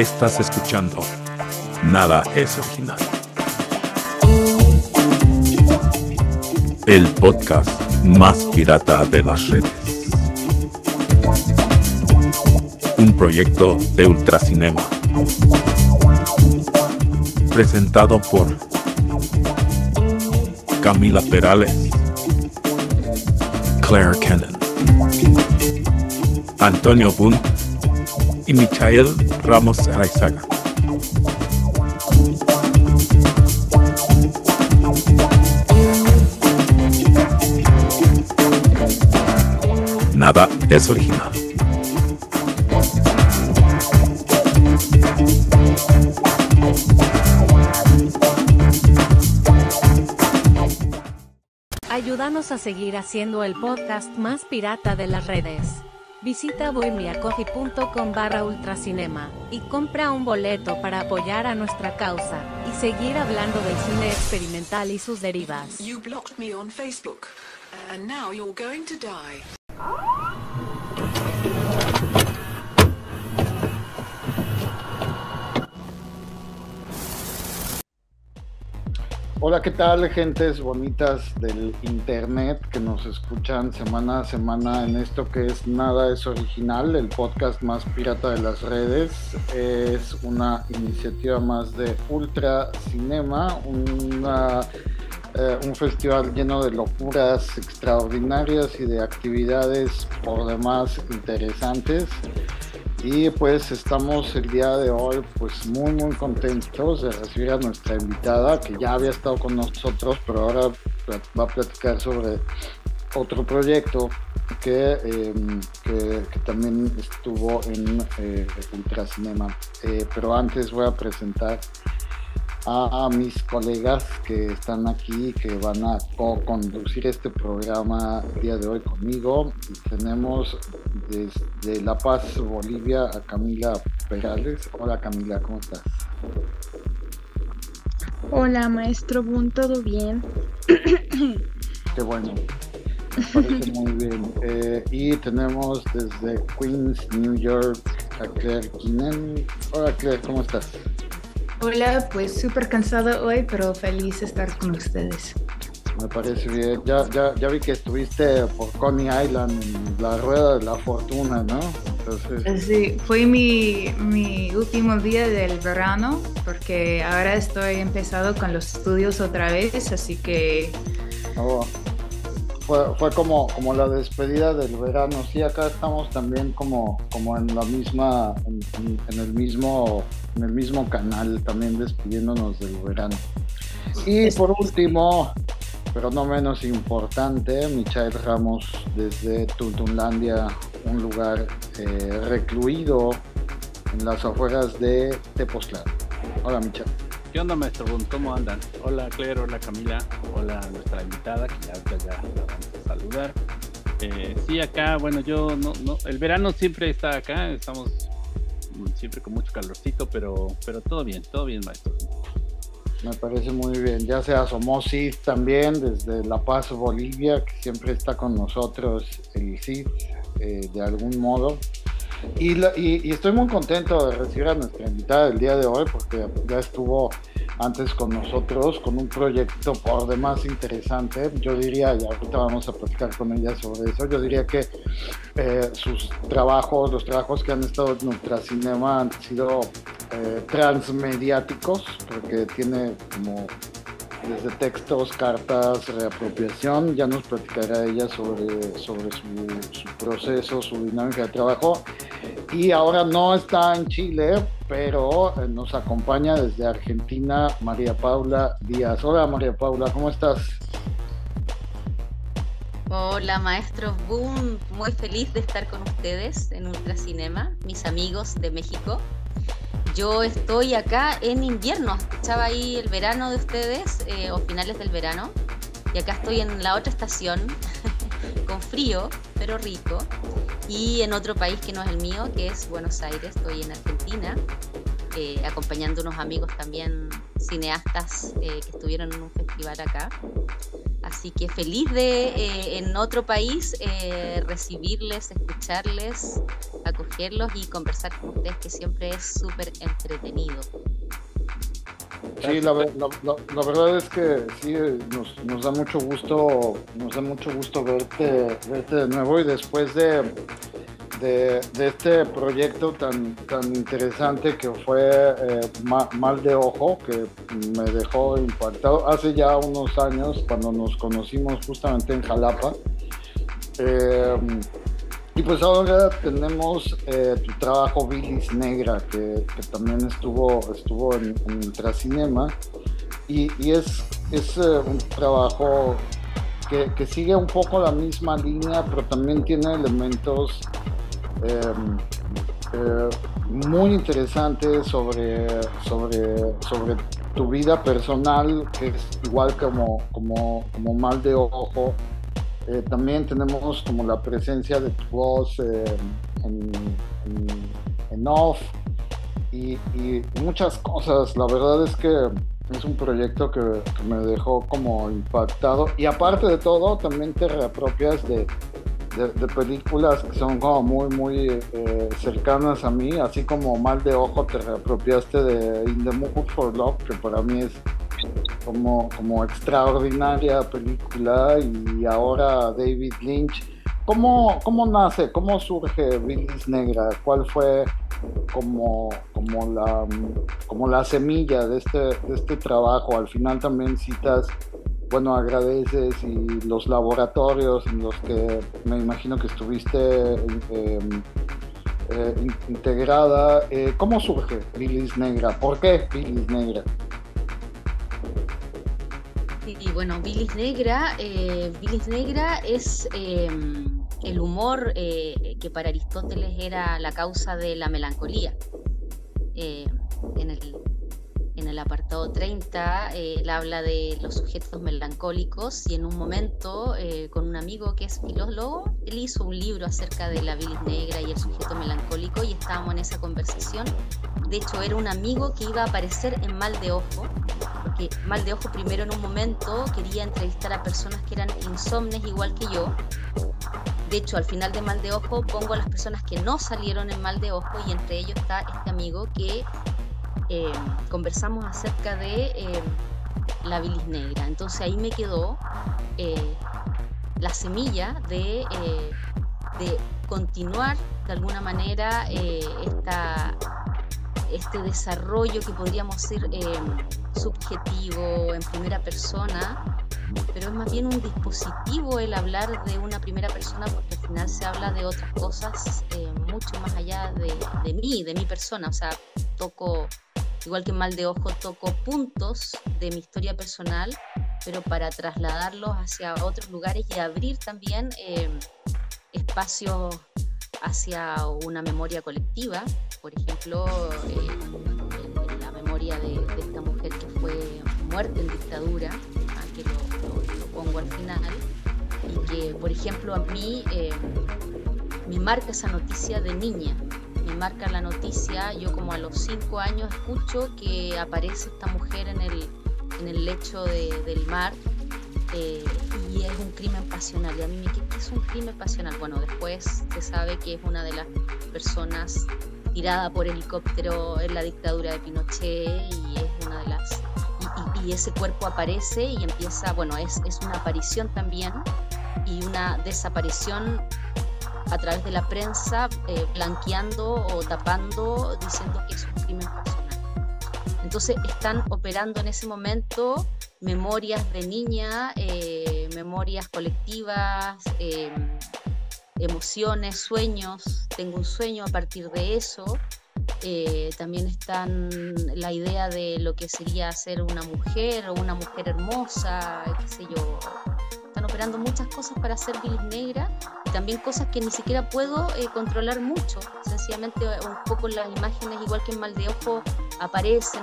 Estás escuchando Nada es Original, el podcast más pirata de las redes. Un proyecto de Ultracinema, presentado por Camila Perales, Claire Cannon, Antonio Bunt y Michael Ramos. Nada es original. Ayúdanos a seguir haciendo el podcast más pirata de las redes. Visita buymeacoffee.com/ultracinema y compra un boleto para apoyar a nuestra causa y seguir hablando del cine experimental y sus derivas. You blocked me on Facebook and now you're going to die. Hola, ¿qué tal, gentes bonitas del internet que nos escuchan semana a semana en esto que es Nada es Original, el podcast más pirata de las redes? Es una iniciativa más de Ultracinema, un festival lleno de locuras extraordinarias y de actividades por demás interesantes. Y pues estamos el día de hoy pues muy contentos de recibir a nuestra invitada, que ya había estado con nosotros, pero ahora va a platicar sobre otro proyecto que también estuvo en Ultracinema. Pero antes voy a presentar a mis colegas que están aquí y que van a co-conducir este programa el día de hoy conmigo. Tenemos desde La Paz, Bolivia, a Camila Perales. Hola, Camila, ¿cómo estás? Hola, maestro Bunt, ¿todo bien? Qué bueno, me parece muy bien. Y tenemos desde Queens, New York, a Claire Cannon. Hola, Claire, ¿cómo estás? Hola, pues súper cansado hoy, pero feliz de estar con ustedes. Me parece bien. Ya vi que estuviste por Coney Island, la rueda de la fortuna, ¿no? Entonces... Sí, fue mi último día del verano, porque ahora estoy empezando con los estudios otra vez, así que... Oh. Fue como la despedida del verano. Sí, acá estamos también como en la misma, en el mismo canal, también despidiéndonos del verano. Y por último, pero no menos importante, Michael Ramos desde Tuntunlandia, un lugar recluido en las afueras de Tepoztlán. Hola, Michael. ¿Qué onda, maestro Bunt? ¿Cómo andan? Hola, Claire, hola, Camila, hola nuestra invitada, que ya la vamos a saludar. Sí, acá, bueno, yo no, el verano siempre está acá, estamos siempre con mucho calorcito, pero todo bien, maestro. Me parece muy bien. Ya se asomó Sid también desde La Paz, Bolivia, que siempre está con nosotros el Sid, de algún modo. Y estoy muy contento de recibir a nuestra invitada del día de hoy, porque ya estuvo antes con nosotros con un proyecto por demás interesante. Yo diría, y ahorita vamos a platicar con ella sobre eso, yo diría que los trabajos que han estado en Ultracinema han sido transmediáticos, porque tiene como desde textos, cartas, reapropiación. Ya nos platicará ella sobre su proceso, su dinámica de trabajo. Y ahora no está en Chile, pero nos acompaña desde Argentina María Paula Díaz. Hola, María Paula, ¿cómo estás? Hola, maestro Bunt, muy feliz de estar con ustedes en Ultracinema, mis amigos de México. Yo estoy acá en invierno, escuchaba ahí el verano de ustedes, o finales del verano, y acá estoy en la otra estación, con frío, pero rico, y en otro país que no es el mío, que es Buenos Aires. Estoy en Argentina, acompañando unos amigos también cineastas que estuvieron en un festival acá. Así que feliz de en otro país recibirles, escucharles, acogerlos y conversar con ustedes, que siempre es súper entretenido. Sí, la verdad es que sí, nos da mucho gusto, verte de nuevo, y después de este proyecto tan interesante que fue Mal de Ojo, que me dejó impactado hace ya unos años cuando nos conocimos justamente en Xalapa, y pues ahora tenemos tu trabajo Bilis Negra, que también estuvo en Ultracinema, y es un trabajo que sigue un poco la misma línea, pero también tiene elementos muy interesantes sobre tu vida personal, que es igual como Mal de Ojo. También tenemos como la presencia de tu voz en off y muchas cosas. La verdad es que es un proyecto que me dejó como impactado, y aparte de todo también te reapropias de películas que son como muy cercanas a mí, así como Mal de Ojo te reapropiaste de In the Mood for Love, que para mí es como extraordinaria película, y ahora David Lynch. ¿Cómo nace? ¿Cómo surge Bilis Negra? ¿Cuál fue como la semilla de este trabajo? Al final también citas, bueno, agradeces y los laboratorios en los que me imagino que estuviste integrada. ¿Cómo surge Bilis Negra? ¿Por qué Bilis Negra? Y bueno, Bilis Negra es el humor que para Aristóteles era la causa de la melancolía. En el apartado 30 él habla de los sujetos melancólicos, y en un momento con un amigo que es filólogo, él hizo un libro acerca de la bilis negra y el sujeto melancólico, y estábamos en esa conversación. De hecho, era un amigo que iba a aparecer en Mal de Ojo, porque Mal de Ojo primero en un momento quería entrevistar a personas que eran insomnes igual que yo. De hecho, al final de Mal de Ojo pongo a las personas que no salieron en Mal de Ojo, y entre ellos está este amigo que conversamos acerca de la bilis negra. Entonces ahí me quedó la semilla de continuar de alguna manera este desarrollo que podríamos decir subjetivo, en primera persona, pero es más bien un dispositivo el hablar de una primera persona, porque al final se habla de otras cosas mucho más allá de mi persona. O sea, toco, igual que en Mal de Ojo, toco puntos de mi historia personal, pero para trasladarlos hacia otros lugares y abrir también espacios hacia una memoria colectiva. Por ejemplo, la memoria de esta mujer que fue muerta en dictadura, que lo pongo al final, y que, por ejemplo, a mí me marca esa noticia de niña. Me marca la noticia, yo como a los 5 años escucho que aparece esta mujer en el lecho del mar, y es un crimen pasional. Y a mí me dice, ¿qué es un crimen pasional? Bueno, después se sabe que es una de las personas tirada por helicóptero en la dictadura de Pinochet, y es una de las... Y ese cuerpo aparece y empieza, bueno, es una aparición también, y una desaparición a través de la prensa, blanqueando o tapando, diciendo que es un crimen pasional. Entonces están operando en ese momento memorias de niña, memorias colectivas, emociones, sueños. Tengo un sueño a partir de eso. También están la idea de lo que sería ser una mujer, o una mujer hermosa, qué sé yo. Están operando muchas cosas para hacer Bilis Negra, y también cosas que ni siquiera puedo controlar mucho. Sencillamente un poco las imágenes, igual que en Mal de Ojo, aparece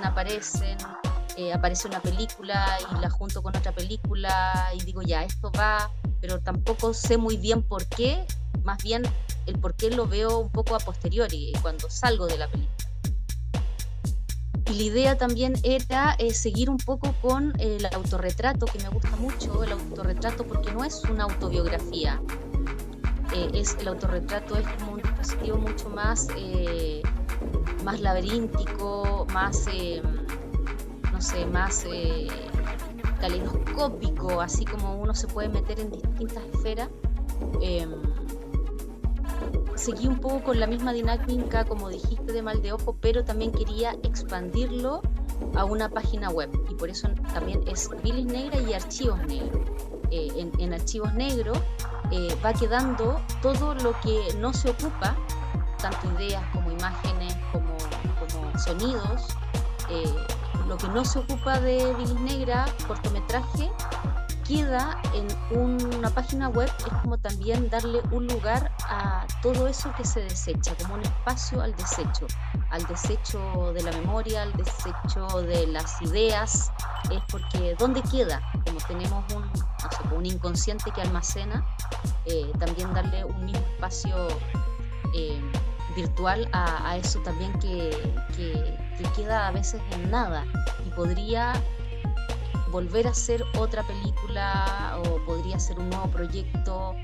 una película y la junto con otra película, y digo, ya, esto va, pero tampoco sé muy bien por qué. Más bien el por qué lo veo un poco a posteriori, cuando salgo de la película. Y la idea también era seguir un poco con el autorretrato, que me gusta mucho el autorretrato porque no es una autobiografía. El autorretrato es como un dispositivo mucho más, más laberíntico, más, no sé, más caleidoscópico, así como uno se puede meter en distintas esferas. Seguí un poco con la misma dinámica, como dijiste, de Mal de Ojo, pero también quería expandirlo a una página web, y por eso también es Bilis Negra y Archivos Negros. En Archivos Negros va quedando todo lo que no se ocupa, tanto ideas como imágenes, como sonidos, lo que no se ocupa de Bilis Negra, cortometraje, queda en una página web. Es como también darle un lugar a todo eso que se desecha, como un espacio al desecho de la memoria, al desecho de las ideas, es porque ¿dónde queda? Como tenemos un inconsciente que almacena, también darle un mismo espacio virtual a eso también que queda a veces en nada y podría volver a hacer otra película o podría ser un nuevo proyecto.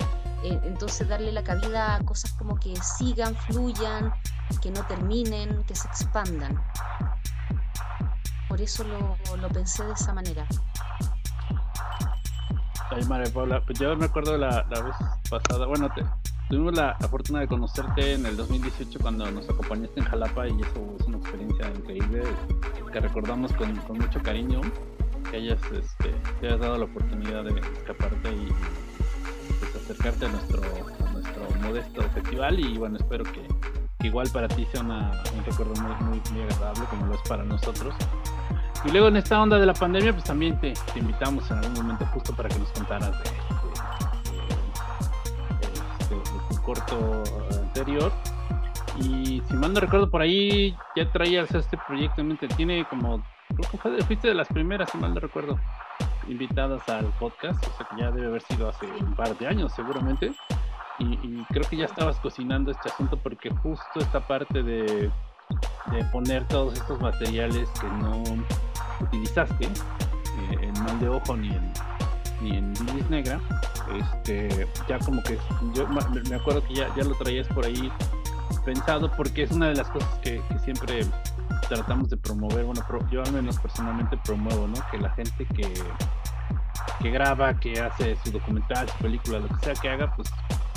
Entonces darle la cabida a cosas como que sigan, fluyan, que no terminen, que se expandan. Por eso lo pensé de esa manera. Ay, María Paula, pues yo me acuerdo la vez pasada, bueno, tuvimos la fortuna de conocerte en el 2018 cuando nos acompañaste en Xalapa, y eso es una experiencia increíble que recordamos con mucho cariño. Que te hayas dado la oportunidad de escaparte y pues, acercarte a nuestro modesto festival, y bueno, espero que igual para ti sea un recuerdo muy, muy agradable como lo es para nosotros. Y luego en esta onda de la pandemia pues también te invitamos en algún momento justo para que nos contaras de tu corto anterior. Y si mal no recuerdo, por ahí ya traías este proyecto en mente, tiene como... Creo que fuiste de las primeras, si mal no recuerdo, invitadas al podcast, o sea que ya debe haber sido hace un par de años seguramente, y creo que ya estabas cocinando este asunto porque justo esta parte de poner todos estos materiales que no utilizaste en Mal de Ojo ni en Bilis Negra, ya como que yo me acuerdo que ya lo traías por ahí pensado, porque es una de las cosas que siempre tratamos de promover. Bueno, yo al menos personalmente promuevo, ¿no?, que la gente que graba, que hace su documental, su película, lo que sea que haga, pues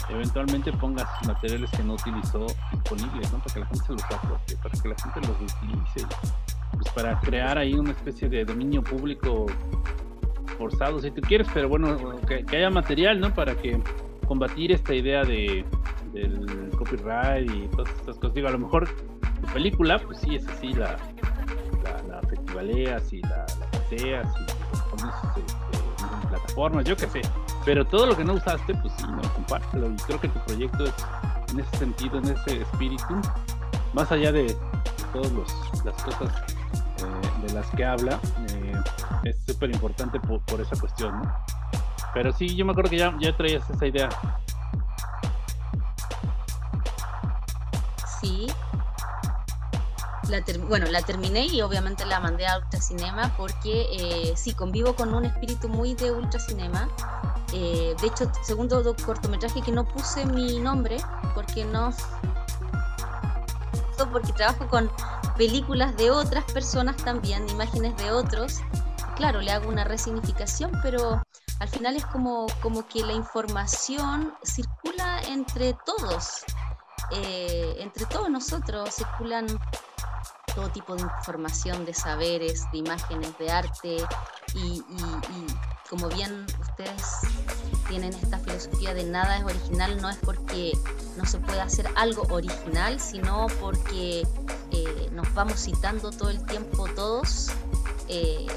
eventualmente ponga sus materiales que no utilizó disponibles, ¿no?, para que la gente se los apropie, para que la gente los utilice, pues para crear ahí una especie de dominio público forzado, si tú quieres, pero bueno, que haya material, ¿no?, para que combatir esta idea del copyright y todas estas cosas. Digo, a lo mejor tu película, pues sí, es así, la festivaleas y la paseas y pones en plataformas, yo qué sé, pero todo lo que no usaste, pues sí, no, compártelo. Y creo que tu proyecto es en ese sentido, en ese espíritu, más allá de todas las cosas de las que habla, es súper importante por esa cuestión, ¿no? Pero sí, yo me acuerdo que ya traías esa idea. Sí. La terminé y obviamente la mandé a Ultracinema porque sí, convivo con un espíritu muy de Ultracinema. De hecho, segundo cortometraje que no puse mi nombre porque no... Porque trabajo con películas de otras personas también, imágenes de otros. Claro, le hago una resignificación, pero al final es como que la información circula entre todos. Entre todos nosotros circulan todo tipo de información, de saberes, de imágenes, de arte, y como bien ustedes tienen esta filosofía de nada es original, no es porque no se pueda hacer algo original, sino porque nos vamos citando todo el tiempo todos, y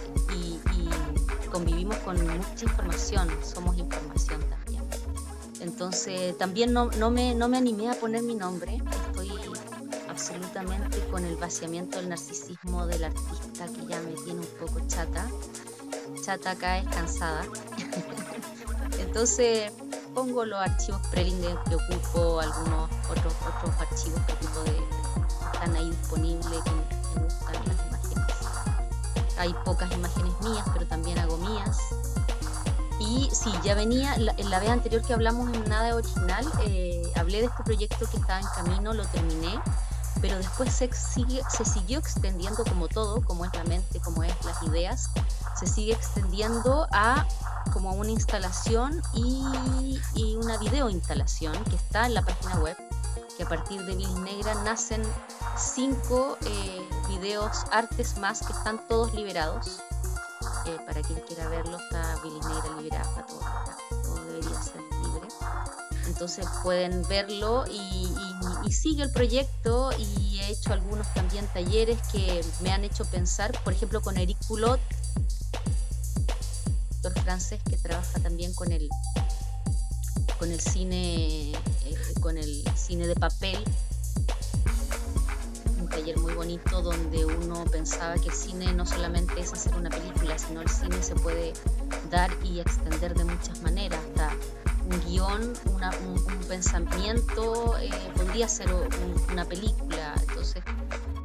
convivimos con mucha información, somos información también. Entonces también no me animé a poner mi nombre, estoy absolutamente con el vaciamiento del narcisismo del artista que ya me tiene un poco chata acá, es cansada. Entonces pongo los archivos prelines que ocupo, algunos otros archivos que ocupo están ahí disponibles, que me gustan las imágenes. hay pocas imágenes mías, pero también hago mías. Y sí, ya venía, en la vez anterior que hablamos en Nada Original, hablé de este proyecto que estaba en camino, lo terminé, pero después se siguió extendiendo, como todo, como es la mente, como es las ideas, se sigue extendiendo a como una instalación y una videoinstalación que está en la página web, que a partir de Bilis Negra nacen 5 videos, artes más, que están todos liberados. Para quien quiera verlo, está Bilis Negra liberada para todo, todo debería ser libre, entonces pueden verlo y sigue el proyecto. Y he hecho algunos también talleres que me han hecho pensar, por ejemplo con Eric Poulot, actor francés que trabaja también con el cine de papel, taller muy bonito donde uno pensaba que el cine no solamente es hacer una película, sino el cine se puede dar y extender de muchas maneras, hasta un guión, un pensamiento, podría ser una película. Entonces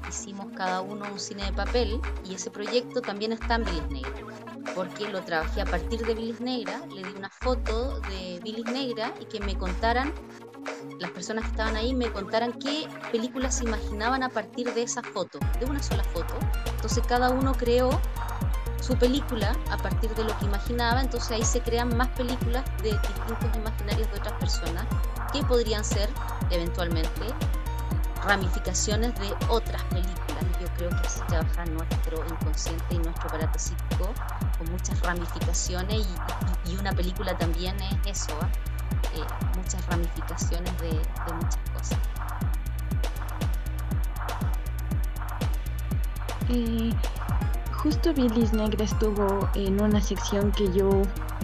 hicimos cada uno un cine de papel, y ese proyecto también está en Bilis Negra, porque lo trabajé a partir de Bilis Negra, le di una foto de Bilis Negra y que me contaran, las personas que estaban ahí me contaran qué películas se imaginaban a partir de esa foto, de una sola foto. Entonces cada uno creó su película a partir de lo que imaginaba, entonces ahí se crean más películas de distintos imaginarios de otras personas, que podrían ser eventualmente ramificaciones de otras películas. Yo creo que así trabaja nuestro inconsciente y nuestro aparato psíquico, con muchas ramificaciones, y una película también es eso, muchas ramificaciones de muchas cosas. Justo Bilis Negra estuvo en una sección que yo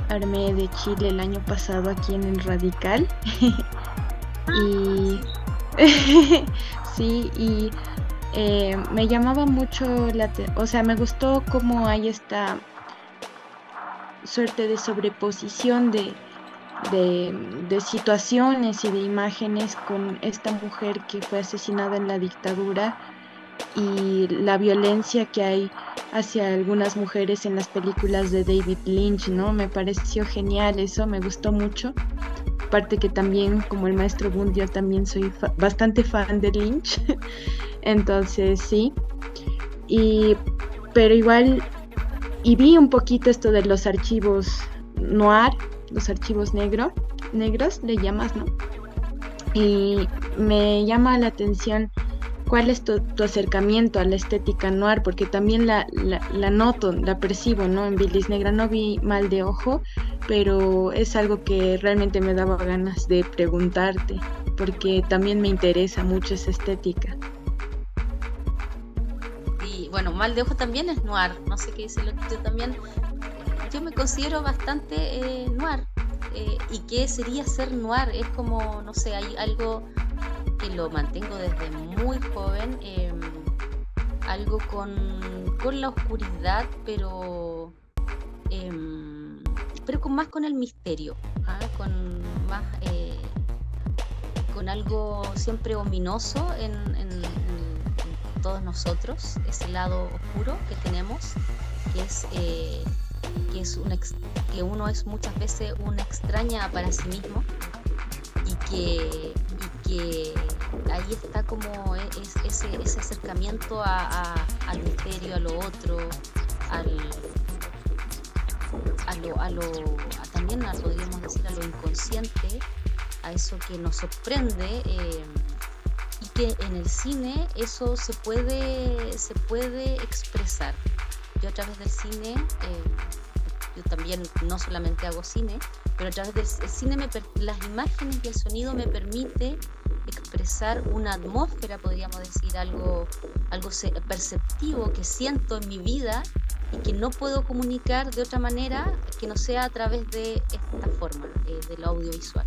armé de Chile el año pasado aquí en el Radical. Y sí, y me llamaba mucho la atención, o sea, me gustó cómo hay esta suerte de sobreposición de situaciones y de imágenes, con esta mujer que fue asesinada en la dictadura y la violencia que hay hacia algunas mujeres en las películas de David Lynch, ¿no? Me pareció genial eso, me gustó mucho. Aparte que también, como el maestro Bunt, yo también soy bastante fan de Lynch, entonces sí. Pero igual, y vi un poquito esto de los archivos noir, los archivos negros le llamas, ¿no? Y me llama la atención cuál es tu acercamiento a la estética noir, porque también la noto, la percibo, ¿no? En Bilis Negra no vi Mal de Ojo, pero es algo que realmente me daba ganas de preguntarte, porque también me interesa mucho esa estética. Y bueno, Mal de Ojo también es noir, no sé qué dice, yo también... yo me considero bastante noir. ¿Y qué sería ser noir? Es como, no sé, hay algo que lo mantengo desde muy joven, algo con la oscuridad, pero con más con el misterio, con más con algo siempre ominoso en todos nosotros, ese lado oscuro que tenemos, que es... que uno es muchas veces una extraña para sí mismo, y que ahí está como ese acercamiento al misterio, a lo otro, también podríamos decir a lo inconsciente, a eso que nos sorprende, y que en el cine eso se puede expresar. Yo a través del cine, yo también no solamente hago cine, pero a través del cine las imágenes y el sonido me permite expresar una atmósfera, podríamos decir, algo perceptivo que siento en mi vida y que no puedo comunicar de otra manera que no sea a través de esta forma, del audiovisual.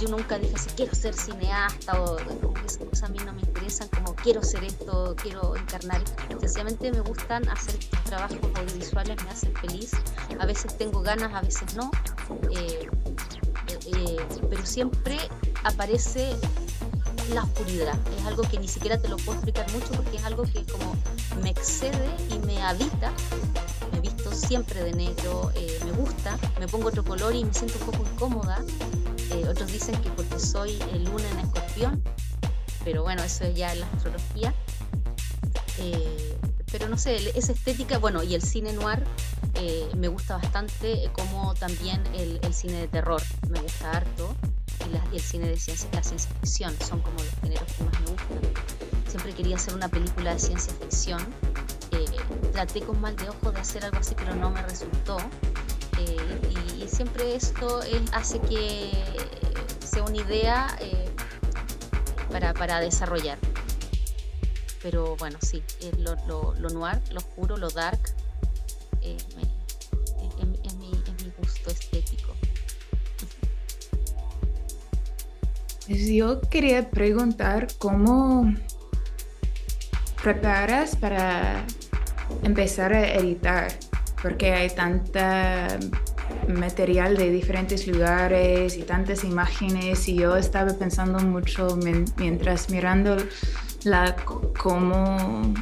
Yo nunca dije así, quiero ser cineasta, o esas cosas a mí no me interesan, como quiero ser esto, quiero encarnar. Sencillamente me gustan hacer estos trabajos audiovisuales, me hacen feliz. A veces tengo ganas, a veces no. Pero siempre aparece la oscuridad. Es algo que ni siquiera te lo puedo explicar mucho, porque es algo que como me excede y me habita. Me visto siempre de negro, me gusta, me pongo otro color y me siento un poco incómoda. Otros dicen que porque soy luna en escorpión, pero bueno, eso es ya en la astrología. Pero no sé, esa estética, bueno, y el cine noir me gusta bastante, como también el cine de terror, me gusta harto, y el cine de ciencia, la ciencia ficción, son como los géneros que más me gustan. Siempre quería hacer una película de ciencia ficción, traté con Mal de Ojo de hacer algo así, pero no me resultó, y siempre esto hace que sea una idea para desarrollar. Pero bueno, sí, lo noir, lo oscuro, lo dark, es mi gusto estético. Yo quería preguntar cómo preparas para empezar a editar, porque hay tanto material de diferentes lugares y tantas imágenes, y yo estaba pensando mucho mientras mirando cómo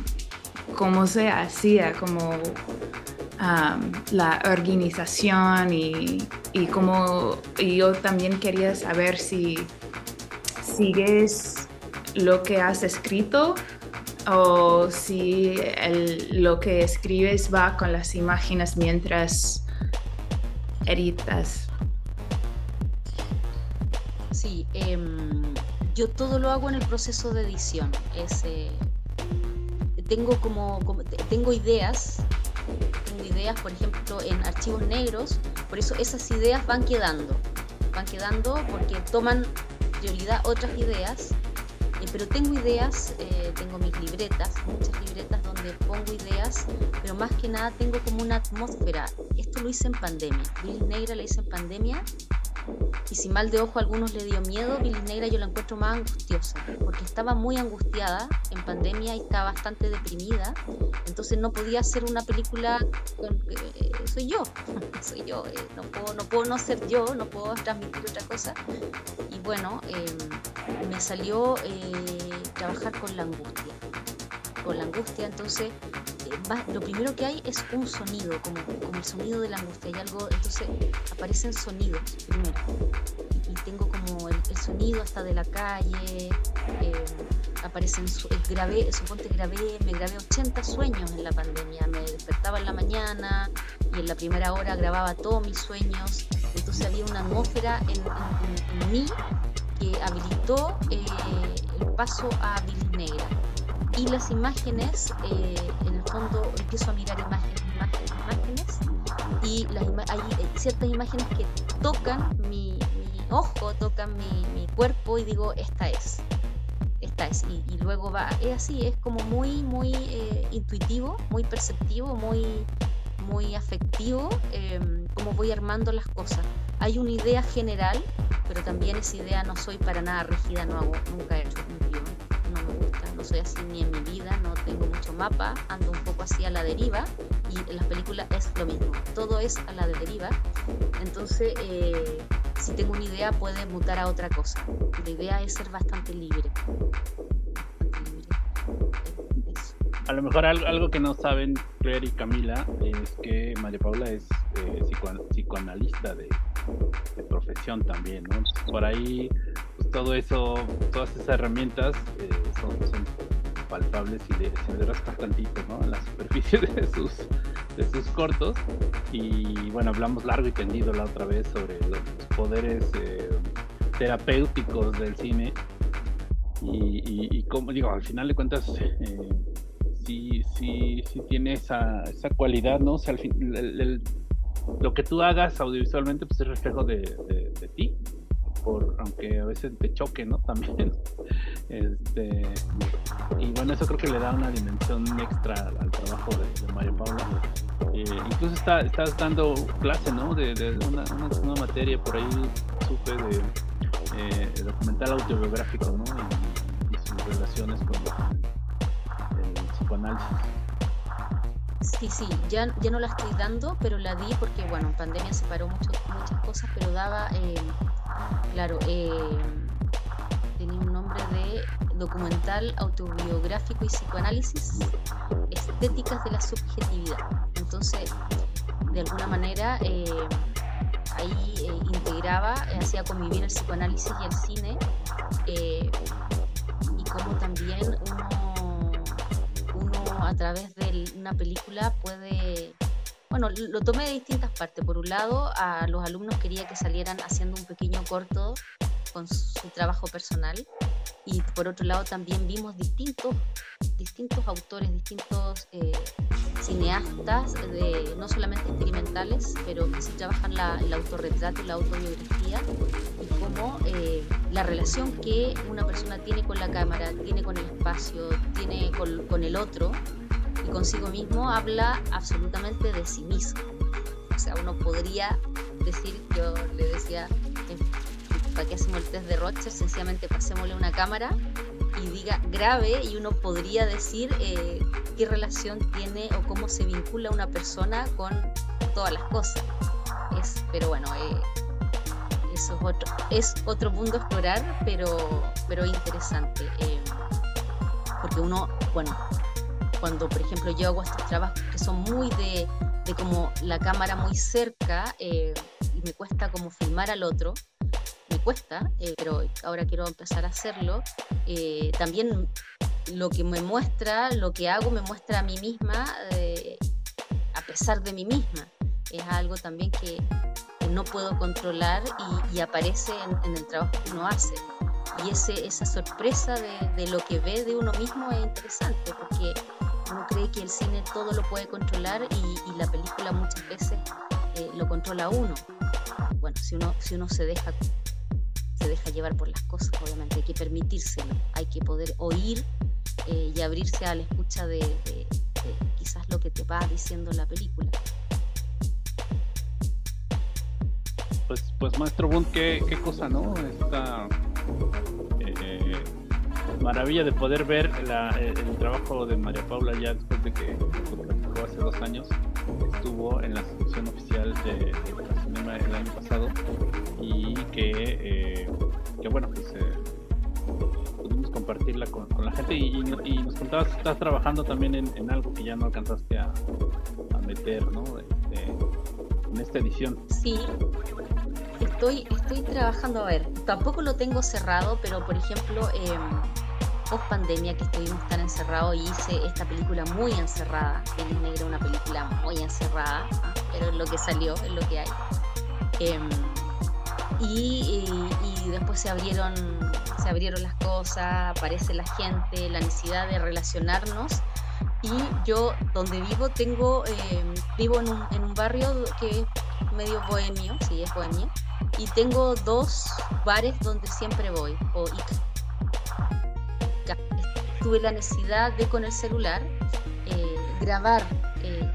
se hacía, como la organización y cómo. Y yo también quería saber si sigues lo que has escrito o si lo que escribes va con las imágenes mientras editas. Sí, yo todo lo hago en el proceso de edición. Tengo ideas, por ejemplo, en Archivos Negros, por eso esas ideas van quedando porque toman prioridad otras ideas, pero tengo ideas, tengo mis libretas, muchas libretas donde pongo ideas, pero más que nada tengo como una atmósfera. Esto lo hice en pandemia, Bilis Negra la hice en pandemia, y si Mal de Ojo a algunos le dio miedo, Bilis Negra yo la encuentro más angustiosa, porque estaba muy angustiada en pandemia y estaba bastante deprimida, entonces no podía hacer una película con soy yo, no puedo no ser yo, no puedo transmitir otra cosa, y bueno, me salió trabajar con la angustia, entonces lo primero que hay es un sonido, como el sonido de la angustia, hay algo, entonces aparecen sonidos primero, y tengo como el sonido hasta de la calle, aparecen, me grabé 80 sueños en la pandemia, me despertaba en la mañana y en la primera hora grababa todos mis sueños, entonces había una atmósfera en mí que habilitó el paso a Bilis Negra. Y las imágenes, en el fondo empiezo a mirar imágenes, y hay ciertas imágenes que tocan mi ojo, tocan mi cuerpo, y digo, esta es, y luego va, es así, es como muy, muy intuitivo, muy perceptivo, muy, muy afectivo, como voy armando las cosas. Hay una idea general, pero también esa idea no soy para nada rígida, nunca he hecho un guión, no me gusta, no soy así ni en mi vida, no tengo mucho mapa, ando un poco así a la deriva, y en las películas es lo mismo, todo es a la deriva, entonces si tengo una idea puede mutar a otra cosa, la idea es ser bastante libre. A lo mejor algo que no saben Claire y Camila es que María Paula es psicoanalista de profesión también, ¿no? Por ahí pues, todo eso, todas esas herramientas son palpables y se le rascas tantito, ¿no? A la superficie de sus cortos. Y bueno, hablamos largo y tendido la otra vez sobre los poderes terapéuticos del cine y como digo, al final de cuentas sí tiene esa cualidad, ¿no? O sea, al fin, lo que tú hagas audiovisualmente pues es reflejo de ti, aunque a veces te choque, ¿no? También. Y bueno, eso creo que le da una dimensión extra al trabajo de María Paula. Incluso estás dando clase, ¿no? De una materia, por ahí supe de documental autobiográfico, ¿no? Y sus relaciones con el psicoanálisis. Sí, ya no la estoy dando, pero la di porque, bueno, en pandemia se paró muchas cosas, pero daba, tenía un nombre documental, autobiográfico y psicoanálisis, estéticas de la subjetividad. Entonces, de alguna manera, ahí integraba, hacía convivir el psicoanálisis y el cine, y cómo también uno a través de una película puede... Bueno, lo tomé de distintas partes. Por un lado, a los alumnos quería que salieran haciendo un pequeño corto con su trabajo personal, y por otro lado también vimos distintos autores, distintos cineastas, no solamente experimentales, pero que sí trabajan el autorretrato y la autobiografía, y cómo la relación que una persona tiene con la cámara, tiene con el espacio, tiene con el otro y consigo mismo, habla absolutamente de sí mismo. O sea, uno podría decir, yo le decía, ¿para qué hacemos el test de Rorschach? Sencillamente pasémosle una cámara y diga grave, y uno podría decir qué relación tiene o cómo se vincula una persona con todas las cosas. Pero bueno, eso es otro mundo a explorar, pero interesante. Porque uno, bueno, cuando por ejemplo yo hago estos trabajos que son muy de como la cámara muy cerca, y me cuesta como filmar al otro, me cuesta, pero ahora quiero empezar a hacerlo, también lo que me muestra, lo que hago me muestra a mí misma, a pesar de mí misma. Es algo también que no puedo controlar y aparece en el trabajo que uno hace. Y esa sorpresa de lo que ve de uno mismo es interesante, porque uno cree que el cine todo lo puede controlar y la película muchas veces lo controla uno. Bueno, si uno se deja llevar por las cosas, obviamente hay que permitírselo, hay que poder oír y abrirse a la escucha de quizás lo que te va diciendo la película. Pues maestro Bunt, qué cosa, ¿no? Esta maravilla de poder ver el trabajo de María Paula, ya después de que lo publicó hace 2 años, estuvo en la sección oficial de la cinema el año pasado, y que bueno, pues pudimos compartirla con la gente, y nos contabas que estás trabajando también en algo que ya no alcanzaste a meter, ¿no? En esta edición. Sí, estoy trabajando, a ver, tampoco lo tengo cerrado, pero por ejemplo, post pandemia, que estuvimos tan encerrados, y hice esta película muy encerrada, Bilis Negra, una película muy encerrada, pero es lo que salió, es lo que hay. Y después se abrieron las cosas, aparece la gente, la necesidad de relacionarnos. Y yo, donde vivo, vivo en un barrio que es medio bohemio, sí, es bohemio, y tengo 2 bares donde siempre voy. Tuve la necesidad de, con el celular, grabar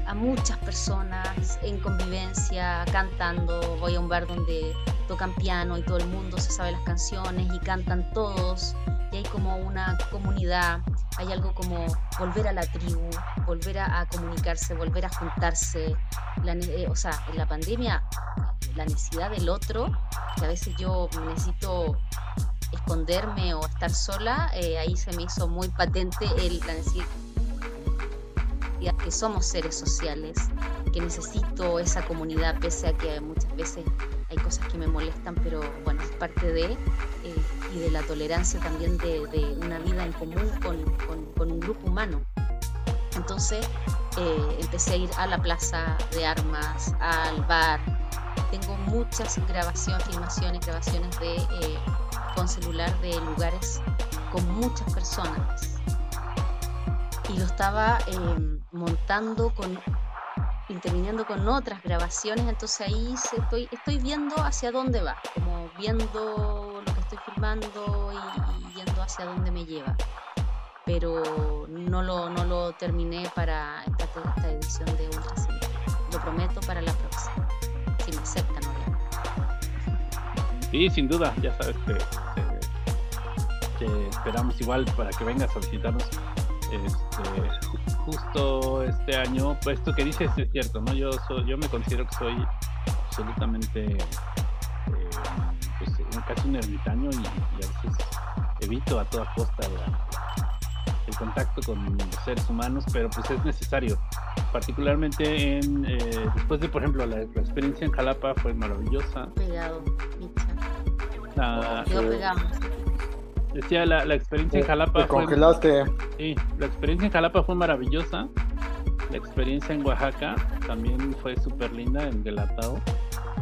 a muchas personas en convivencia, cantando. Voy a un bar donde tocan piano y todo el mundo se sabe las canciones y cantan todos. Y hay como una comunidad, hay algo como volver a la tribu, volver a comunicarse, volver a juntarse. O sea, en la pandemia, la necesidad del otro, que a veces yo necesito esconderme o estar sola, ahí se me hizo muy patente la necesidad que somos seres sociales, que necesito esa comunidad, pese a que muchas veces hay cosas que me molestan, pero bueno, es parte de, y de la tolerancia también de una vida en común con un grupo humano. Entonces empecé a ir a la Plaza de Armas, al bar. Tengo muchas grabaciones de con celular, de lugares con muchas personas, y lo estaba montando interviniendo con otras grabaciones. Entonces ahí estoy viendo hacia dónde va, como viendo lo que estoy filmando y viendo hacia dónde me lleva, pero no lo terminé para esta edición de Ultracine. Lo prometo para la próxima, si me aceptan, obviamente. Sí, sin duda, ya sabes que te esperamos igual para que vengas a visitarnos. Justo este año, pues esto que dices es cierto, ¿no? Yo me considero que soy absolutamente pues casi un ermitaño y a veces evito a toda costa el contacto con los seres humanos, pero pues es necesario, particularmente en después de, por ejemplo, la experiencia en Xalapa fue maravillosa. Pegado, yo pegamos. Decía, la experiencia en Xalapa fue... congelaste. Sí, la experiencia en Xalapa fue maravillosa. La experiencia en Oaxaca también fue súper linda, en Delatado.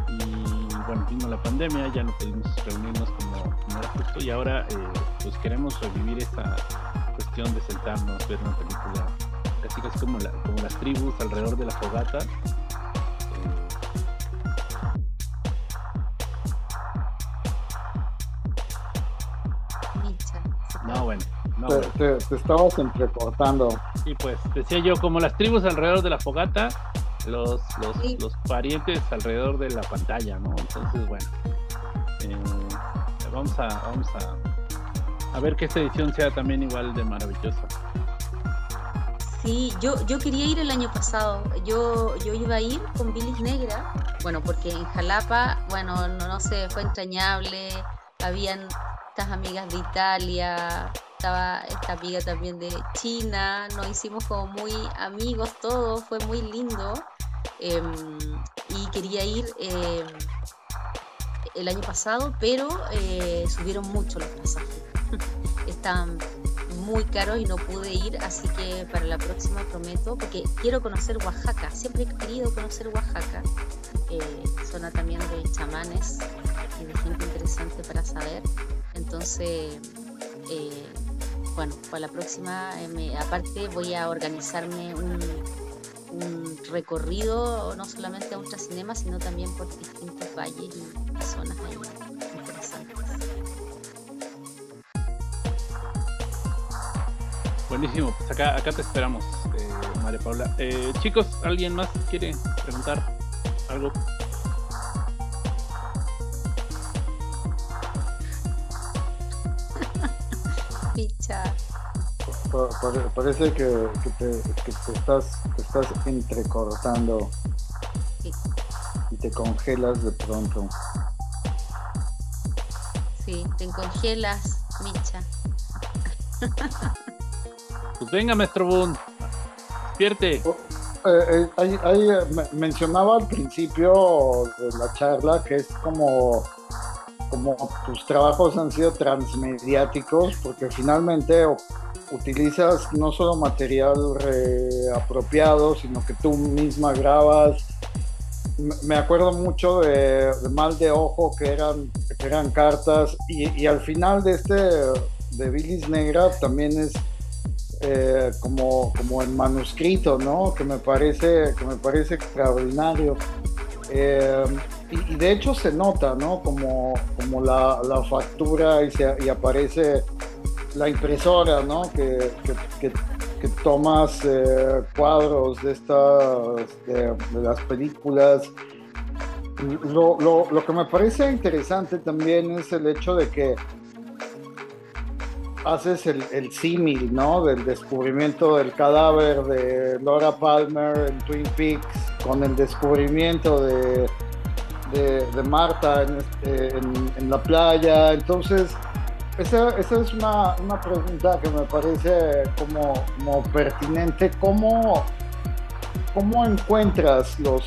Y bueno, vino la pandemia, ya no pudimos reunirnos como era justo. Y ahora pues queremos revivir esa cuestión de sentarnos, ver una película. Casi que es como las tribus alrededor de la fogata. No, bueno, no, te estabas entrecortando. Sí, pues, decía yo, como las tribus alrededor de la fogata, los parientes alrededor de la pantalla, ¿no? Entonces, bueno, vamos a ver que esta edición sea también igual de maravillosa. Sí, yo quería ir el año pasado. Yo iba a ir con Bilis Negra, bueno, porque en Xalapa, bueno, no sé, fue entrañable, habían... amigas de Italia, estaba esta amiga también de China, nos hicimos como muy amigos todos, fue muy lindo, y quería ir el año pasado, pero subieron mucho los pasajes, están muy caros y no pude ir, así que para la próxima prometo, porque quiero conocer Oaxaca, siempre he querido conocer Oaxaca, zona también de chamanes y de gente interesante para saber. Entonces, bueno, para la próxima, aparte voy a organizarme un recorrido, no solamente a Ultracinema, sino también por distintos valles y zonas ahí interesantes. Buenísimo, pues acá te esperamos, María Paula. Chicos, ¿alguien más quiere preguntar algo? Parece que te estás entrecortando, sí. Y te congelas de pronto. Sí, te congelas, Micha. Pues venga, maestro Bunt, despierte. Mencionaba al principio de la charla que es como tus trabajos han sido transmediáticos, porque finalmente utilizas no solo material reapropiado, sino que tú misma grabas. Me acuerdo mucho de Mal de Ojo, que eran cartas, y al final de este de Bilis Negra también es como el manuscrito, ¿no? Que me parece extraordinario. Y de hecho se nota, ¿no? Como la factura y aparece la impresora, ¿no? Que tomas cuadros de estas de las películas. Lo que me parece interesante también es el hecho de que haces el símil, ¿no? Del descubrimiento del cadáver de Laura Palmer en Twin Peaks con el descubrimiento de Marta en la playa. Entonces esa es una pregunta que me parece como pertinente. ¿Cómo encuentras los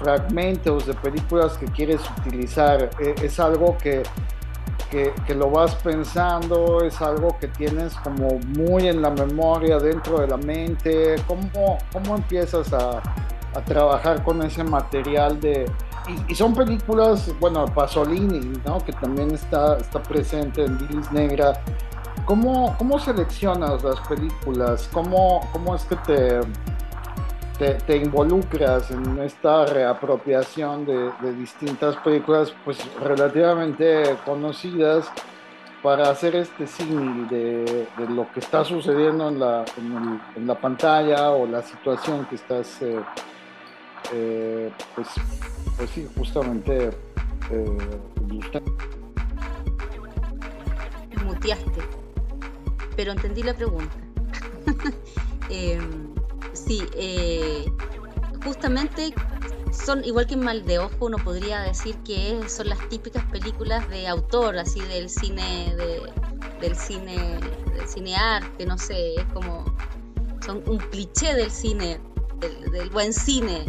fragmentos de películas que quieres utilizar? ¿Es algo que lo vas pensando? ¿Es algo que tienes como muy en la memoria, dentro de la mente? ¿Cómo empiezas a trabajar con ese material y son películas, bueno, Pasolini, ¿no? Que también está presente en Bilis Negra. ¿Cómo seleccionas las películas? ¿Cómo es que te involucras en esta reapropiación de distintas películas, pues relativamente conocidas, para hacer este símil de lo que está sucediendo en la pantalla o la situación que estás pues sí, justamente muteaste, pero entendí la pregunta. Sí, justamente son, igual que en Mal de Ojo, uno podría decir que son las típicas películas de autor, así del cine, del cinearte, no sé, es como, son un cliché del cine, del buen cine.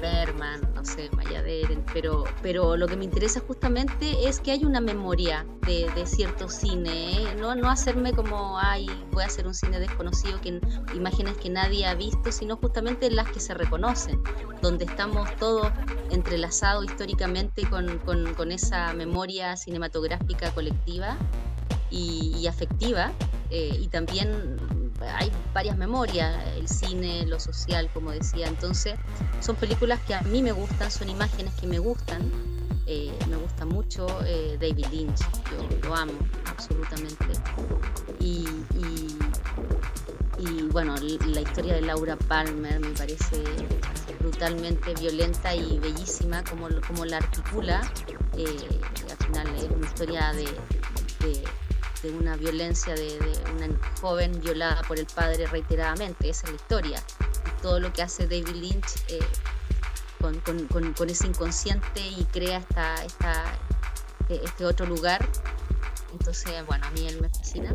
Berman, no sé, Maya Deren, pero lo que me interesa justamente es que hay una memoria de cierto cine, ¿eh? No hacerme como, ay, voy a hacer un cine desconocido, que imágenes que nadie ha visto, sino justamente las que se reconocen, donde estamos todos entrelazados históricamente con esa memoria cinematográfica colectiva y afectiva, y también hay varias memorias, el cine, lo social, como decía. Entonces son películas que a mí me gustan, son imágenes que me gustan, me gusta mucho David Lynch, yo lo amo absolutamente, y bueno, la historia de Laura Palmer me parece brutalmente violenta y bellísima como la articula, al final es una historia de una violencia de una joven violada por el padre reiteradamente, esa es la historia. Y todo lo que hace David Lynch con ese inconsciente y crea este otro lugar. Entonces, bueno, a mí él me fascina.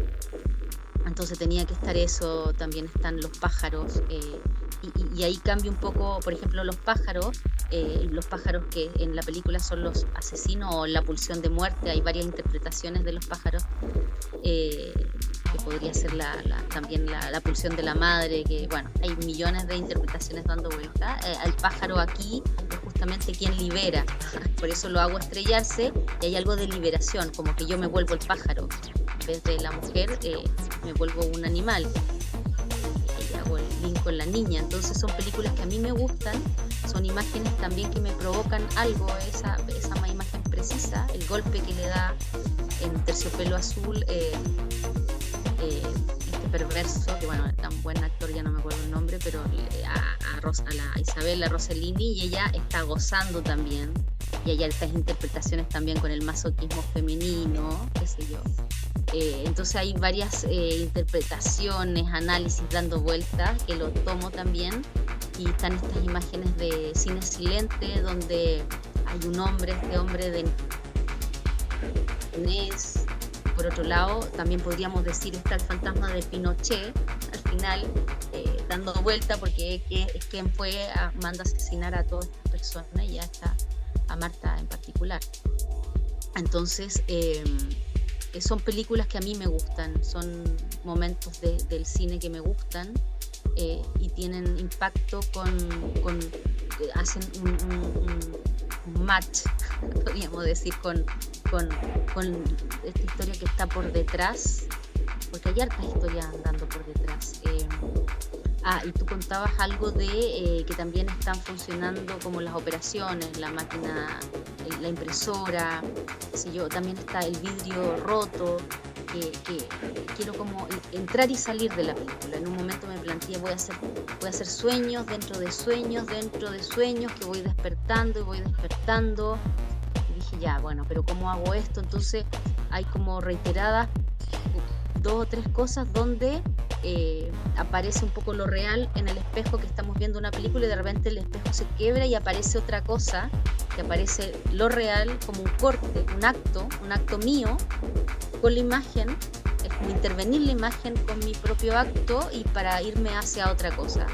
Entonces tenía que estar eso, también están los pájaros, y ahí cambia un poco, por ejemplo, los pájaros que en la película son los asesinos o la pulsión de muerte, hay varias interpretaciones de los pájaros, que podría ser también la pulsión de la madre, que bueno, hay millones de interpretaciones dando vuelta. El pájaro aquí es justamente quien libera, por eso lo hago estrellarse, y hay algo de liberación, como que yo me vuelvo el pájaro. En vez de la mujer, me vuelvo un animal, hago el link con la niña. Entonces son películas que a mí me gustan, son imágenes también que me provocan algo, esa imagen precisa, el golpe que le da en Terciopelo Azul, este perverso, que bueno, tan buen actor, ya no me acuerdo el nombre, pero a la Isabella Rossellini, y ella está gozando también, y hay altas interpretaciones también con el masoquismo femenino, qué sé yo. Entonces hay varias interpretaciones, análisis dando vueltas, que lo tomo también, y están estas imágenes de cine silente, donde hay un hombre, este hombre de Inés. Por otro lado, también podríamos decir está el fantasma de Pinochet, al final, dando vuelta, porque es quien fue, manda a asesinar a todas estas personas, y hasta a Marta en particular. Entonces, son películas que a mí me gustan, son momentos del cine que me gustan, y tienen impacto hacen un match, podríamos decir, con esta historia que está por detrás, porque hay hartas historias andando por detrás. Y tú contabas algo de que también están funcionando como las operaciones, la máquina, la impresora, qué sé yo, también está el vidrio roto, que quiero como entrar y salir de la película. En un momento me planteé, voy a hacer sueños dentro de sueños, que voy despertando y voy despertando. Y dije, ya, bueno, pero ¿cómo hago esto? Entonces hay como reiteradas dos o tres cosas donde aparece un poco lo real en el espejo, que estamos viendo una película y de repente el espejo se quiebra y aparece otra cosa, que aparece lo real como un corte, un acto mío con la imagen, es como intervenir la imagen con mi propio acto y para irme hacia otra cosa.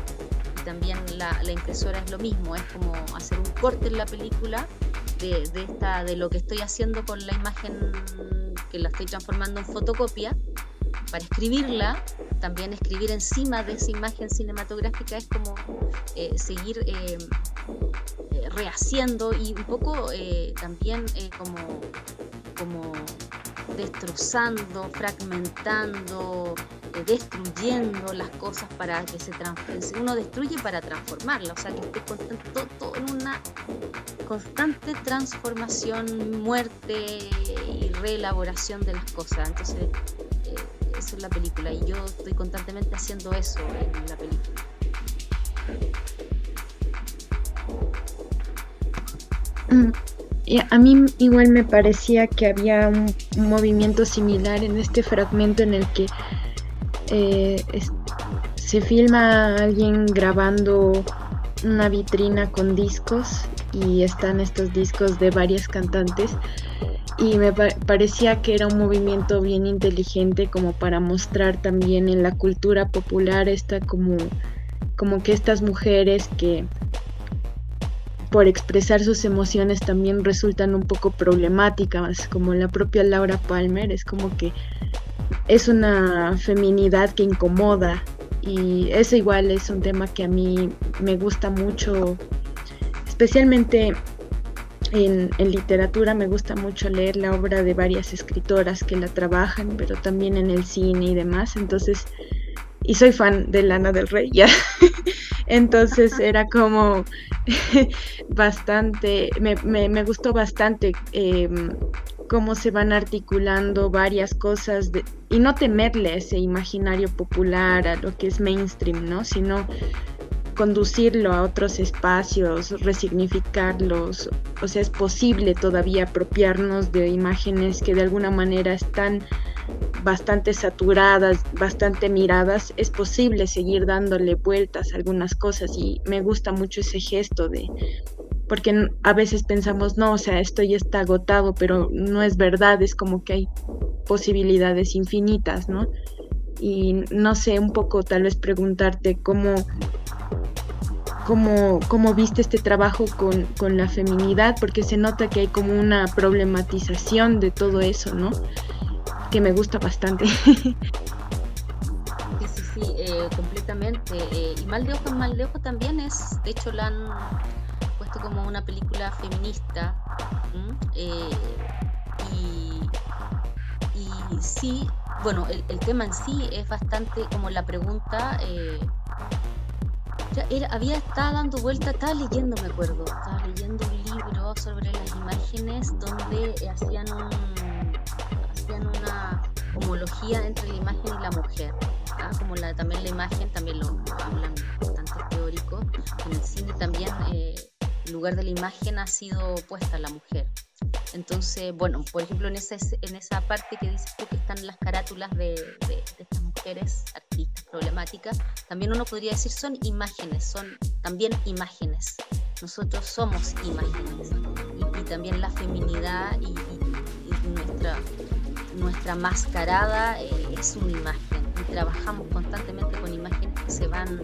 Y también la impresora es lo mismo, es como hacer un corte en la película de lo que estoy haciendo con la imagen, que la estoy transformando en fotocopia para escribirla. También escribir encima de esa imagen cinematográfica es como seguir rehaciendo, y un poco también como destrozando, fragmentando, destruyendo las cosas para que se transformen. Uno destruye para transformarla, o sea que esté todo en una constante transformación, muerte y reelaboración de las cosas. Entonces, eso es la película, y yo estoy constantemente haciendo eso en la película. A mí igual me parecía que había un movimiento similar en este fragmento en el que se filma a alguien grabando una vitrina con discos y están estos discos de varias cantantes y me parecía que era un movimiento bien inteligente como para mostrar también en la cultura popular esta como que estas mujeres que por expresar sus emociones también resultan un poco problemáticas, como la propia Laura Palmer, es como que es una feminidad que incomoda. Y eso igual es un tema que a mí me gusta mucho, especialmente en literatura me gusta mucho leer la obra de varias escritoras que la trabajan, pero también en el cine y demás, entonces, y soy fan de Lana del Rey, ya, entonces era como bastante, me gustó bastante cómo se van articulando varias cosas y no temerle a ese imaginario popular, a lo que es mainstream, ¿no? Sino conducirlo a otros espacios, resignificarlos, o sea, es posible todavía apropiarnos de imágenes que de alguna manera están bastante saturadas, bastante miradas, es posible seguir dándole vueltas a algunas cosas y me gusta mucho ese gesto de... porque a veces pensamos, no, o sea, esto ya está agotado, pero no es verdad, es como que hay posibilidades infinitas, ¿no? Y no sé, un poco tal vez preguntarte cómo viste este trabajo con la feminidad, porque se nota que hay como una problematización de todo eso, ¿no? Que me gusta bastante. Sí, completamente. Y Mal de Ojo también es, de hecho la han... como una película feminista, y sí, bueno, el tema en sí es bastante como la pregunta, estaba dando vuelta, estaba leyendo un libro sobre las imágenes donde hacían una homología entre la imagen y la mujer, ¿tá? Como la imagen también lo hablan bastantes teóricos, en el cine también en lugar de la imagen ha sido puesta la mujer. Entonces, bueno, por ejemplo, en esa parte que dices tú que están las carátulas de estas mujeres artistas problemáticas, también uno podría decir son imágenes, son también imágenes. Nosotros somos imágenes y también la feminidad y nuestra mascarada es una imagen y trabajamos constantemente con imágenes que se van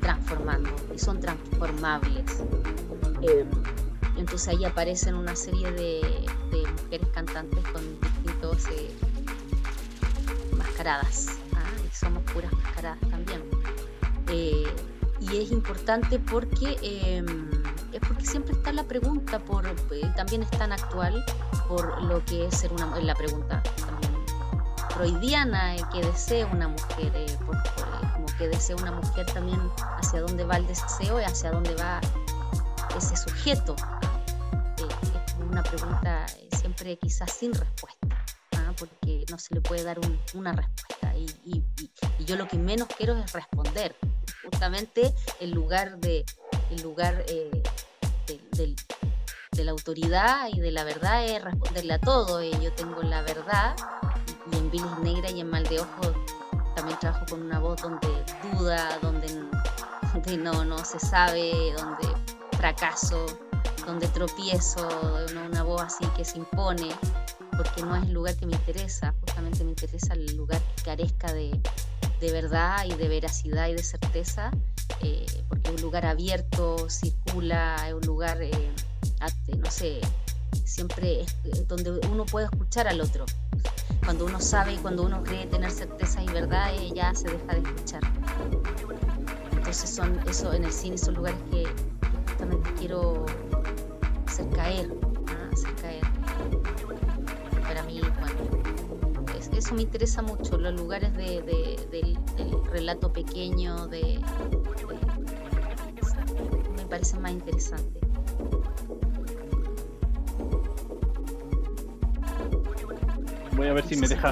transformando y son transformables. Entonces ahí aparecen una serie de mujeres cantantes con distintos mascaradas, y somos puras mascaradas también, y es importante porque siempre está la pregunta también es tan actual por lo que es ser la pregunta también freudiana, que desea una mujer, como que desea una mujer también, hacia dónde va el deseo y hacia dónde va ese sujeto, es una pregunta siempre quizás sin respuesta, porque no se le puede dar una respuesta y yo lo que menos quiero es responder justamente el lugar de la autoridad y de la verdad es responderle a todo. Yo tengo la verdad y en Bilis Negra y en Mal de Ojo también trabajo con una voz donde duda, donde no se sabe, donde fracaso, donde tropiezo, una voz así que se impone, porque no es el lugar que me interesa, justamente me interesa el lugar que carezca de verdad y de veracidad y de certeza, porque es un lugar abierto, circula, es un lugar, no sé, siempre es donde uno puede escuchar al otro. Cuando uno sabe y cuando uno cree tener certeza y verdad, ya se deja de escuchar. Entonces en el cine son lugares que justamente quiero hacer caer. Para mí, bueno, eso me interesa mucho, los lugares del relato pequeño, me parece más interesante. Voy a ver si me deja